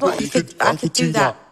But you could do that.